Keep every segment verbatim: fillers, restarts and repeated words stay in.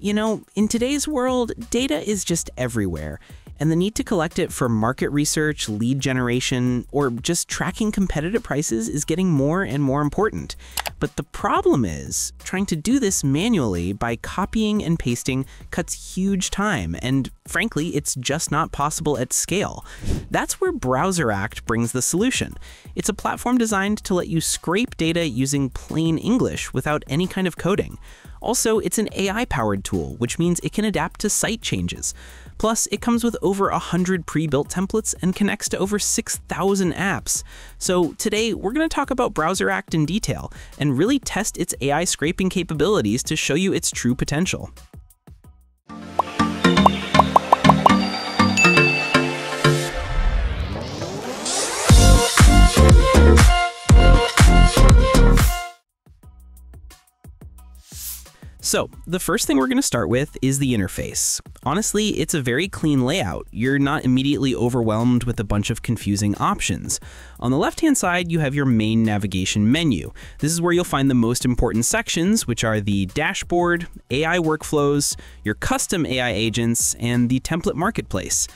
You know, in today's world, data is just everywhere, and the need to collect it for market research, lead generation, or just tracking competitive prices is getting more and more important. But the problem is, trying to do this manually by copying and pasting cuts huge time, and frankly, it's just not possible at scale. That's where BrowserAct brings the solution. It's a platform designed to let you scrape data using plain English without any kind of coding. Also, it's an A I-powered tool, which means it can adapt to site changes. Plus, it comes with over one hundred pre-built templates and connects to over six thousand apps. So today, we're going to talk about BrowserAct in detail and really test its A I scraping capabilities to show you its true potential. So, the first thing we're going to start with is the interface. Honestly, it's a very clean layout. You're not immediately overwhelmed with a bunch of confusing options. On the left-hand side, you have your main navigation menu. This is where you'll find the most important sections, which are the dashboard, A I workflows, your custom A I agents, and the template marketplace.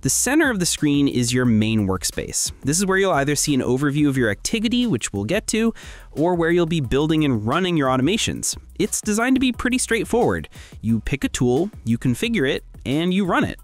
The center of the screen is your main workspace. This is where you'll either see an overview of your activity, which we'll get to, or where you'll be building and running your automations. It's designed to be pretty straightforward. You pick a tool, you configure it, and you run it.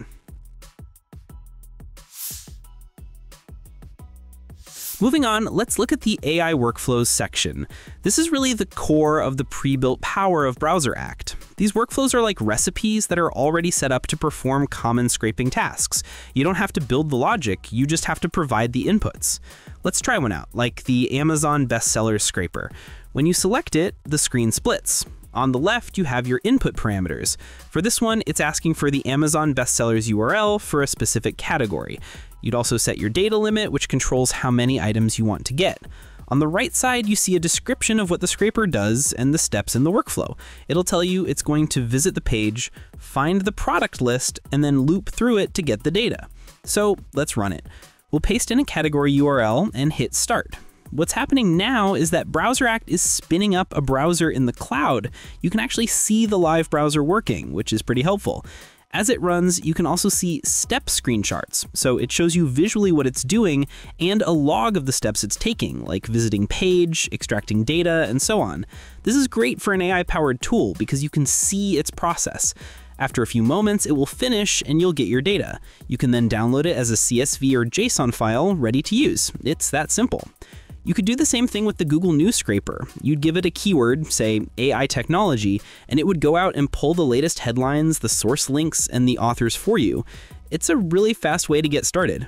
Moving on, let's look at the A I workflows section. This is really the core of the pre-built power of BrowserAct. These workflows are like recipes that are already set up to perform common scraping tasks. You don't have to build the logic, you just have to provide the inputs. Let's try one out, like the Amazon bestsellers scraper. When you select it, the screen splits. On the left, you have your input parameters. For this one, it's asking for the Amazon bestsellers U R L for a specific category. You'd also set your data limit, which controls how many items you want to get. On the right side, you see a description of what the scraper does and the steps in the workflow. It'll tell you it's going to visit the page, find the product list, and then loop through it to get the data. So let's run it. We'll paste in a category U R L and hit start. What's happening now is that BrowserAct is spinning up a browser in the cloud. You can actually see the live browser working, which is pretty helpful. As it runs, you can also see step screenshots, so it shows you visually what it's doing and a log of the steps it's taking, like visiting page, extracting data, and so on. This is great for an A I-powered tool because you can see its process. After a few moments, it will finish and you'll get your data. You can then download it as a C S V or JSON file ready to use. It's that simple. You could do the same thing with the Google News scraper. You'd give it a keyword, say A I technology, and it would go out and pull the latest headlines, the source links, and the authors for you. It's a really fast way to get started.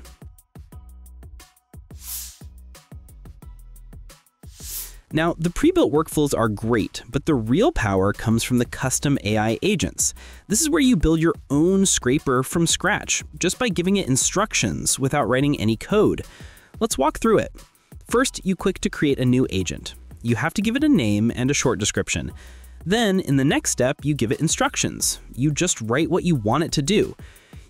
Now, the pre-built workflows are great, but the real power comes from the custom A I agents. This is where you build your own scraper from scratch, just by giving it instructions without writing any code. Let's walk through it. First, you click to create a new agent. You have to give it a name and a short description. Then, in the next step, you give it instructions. You just write what you want it to do.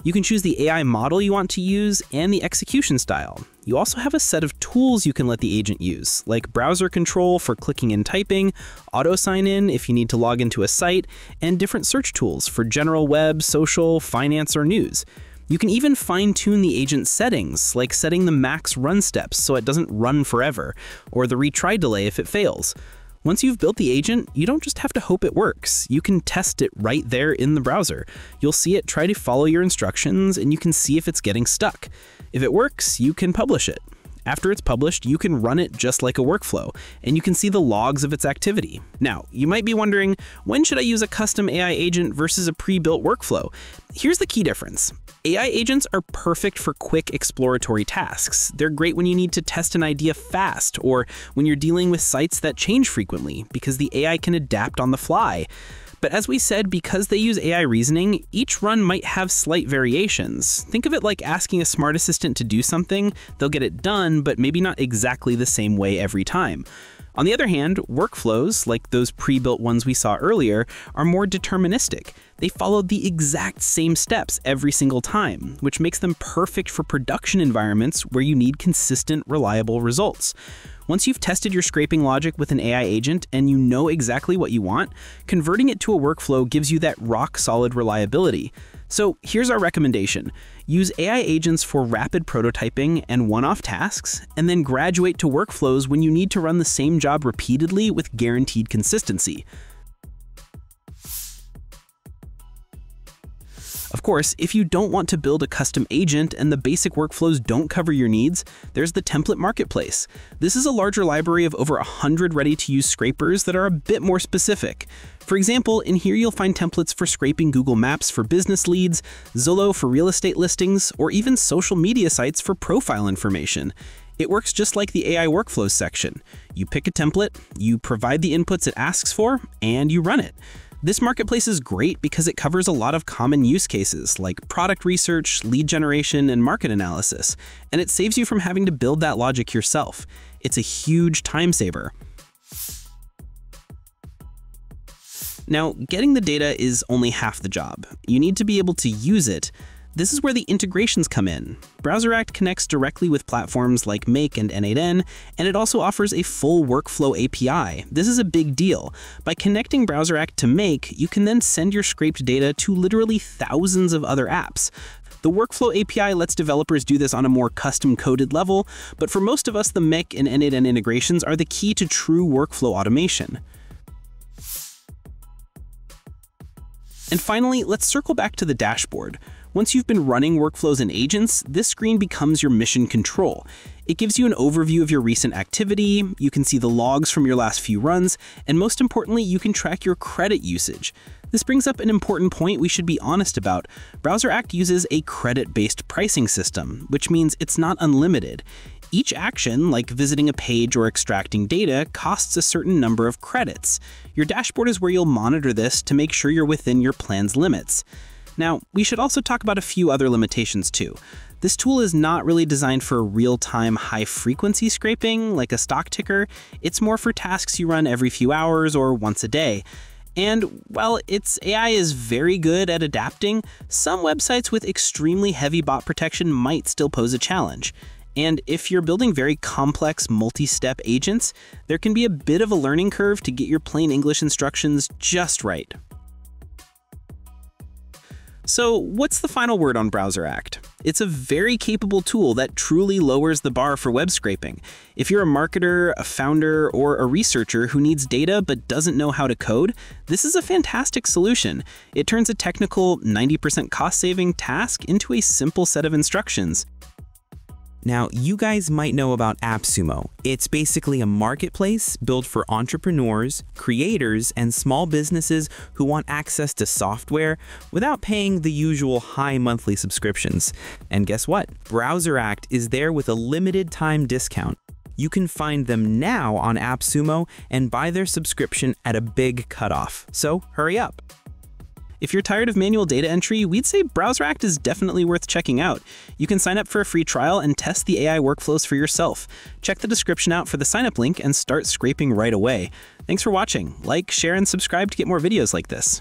You can choose the A I model you want to use and the execution style. You also have a set of tools you can let the agent use, like browser control for clicking and typing, auto sign-in if you need to log into a site, and different search tools for general web, social, finance, or news. You can even fine-tune the agent's settings, like setting the max run steps so it doesn't run forever, or the retry delay if it fails. Once you've built the agent, you don't just have to hope it works. You can test it right there in the browser. You'll see it try to follow your instructions, and you can see if it's getting stuck. If it works, you can publish it. After it's published, you can run it just like a workflow, and you can see the logs of its activity. Now, you might be wondering, when should I use a custom A I agent versus a pre-built workflow? Here's the key difference. A I agents are perfect for quick exploratory tasks. They're great when you need to test an idea fast, or when you're dealing with sites that change frequently, because the A I can adapt on the fly. But as we said, because they use A I reasoning, each run might have slight variations. Think of it like asking a smart assistant to do something. They'll get it done, but maybe not exactly the same way every time. On the other hand, workflows, like those pre-built ones we saw earlier, are more deterministic. They follow the exact same steps every single time, which makes them perfect for production environments where you need consistent, reliable results. Once you've tested your scraping logic with an A I agent and you know exactly what you want, converting it to a workflow gives you that rock-solid reliability. So here's our recommendation. Use A I agents for rapid prototyping and one-off tasks, and then graduate to workflows when you need to run the same job repeatedly with guaranteed consistency. Of course, if you don't want to build a custom agent and the basic workflows don't cover your needs, there's the template marketplace. This is a larger library of over one hundred ready-to-use scrapers that are a bit more specific. For example, in here you'll find templates for scraping Google Maps for business leads, Zillow for real estate listings, or even social media sites for profile information. It works just like the A I workflows section. You pick a template, you provide the inputs it asks for, and you run it. This marketplace is great because it covers a lot of common use cases like product research, lead generation, and market analysis, and it saves you from having to build that logic yourself. It's a huge time saver. Now, getting the data is only half the job. You need to be able to use it. This is where the integrations come in. BrowserAct connects directly with platforms like Make and N eight N, and it also offers a full workflow A P I. This is a big deal. By connecting BrowserAct to Make, you can then send your scraped data to literally thousands of other apps. The workflow A P I lets developers do this on a more custom-coded level, but for most of us, the Make and N eight N integrations are the key to true workflow automation. And finally, let's circle back to the dashboard. Once you've been running workflows and agents, this screen becomes your mission control. It gives you an overview of your recent activity, you can see the logs from your last few runs, and most importantly, you can track your credit usage. This brings up an important point we should be honest about. BrowserAct uses a credit-based pricing system, which means it's not unlimited. Each action, like visiting a page or extracting data, costs a certain number of credits. Your dashboard is where you'll monitor this to make sure you're within your plan's limits. Now, we should also talk about a few other limitations too. This tool is not really designed for real-time high-frequency scraping, like a stock ticker. It's more for tasks you run every few hours or once a day. And while its A I is very good at adapting, some websites with extremely heavy bot protection might still pose a challenge. And if you're building very complex multi-step agents, there can be a bit of a learning curve to get your plain English instructions just right. So what's the final word on BrowserAct? It's a very capable tool that truly lowers the bar for web scraping. If you're a marketer, a founder, or a researcher who needs data but doesn't know how to code, this is a fantastic solution. It turns a technical ninety percent cost-saving task into a simple set of instructions. Now, you guys might know about AppSumo. It's basically a marketplace built for entrepreneurs, creators, and small businesses who want access to software without paying the usual high monthly subscriptions. And guess what? BrowserAct is there with a limited time discount. You can find them now on AppSumo and buy their subscription at a big cutoff. So hurry up. If you're tired of manual data entry, we'd say BrowserAct is definitely worth checking out. You can sign up for a free trial and test the A I workflows for yourself. Check the description out for the sign up link and start scraping right away. Thanks for watching. Like, share, and subscribe to get more videos like this.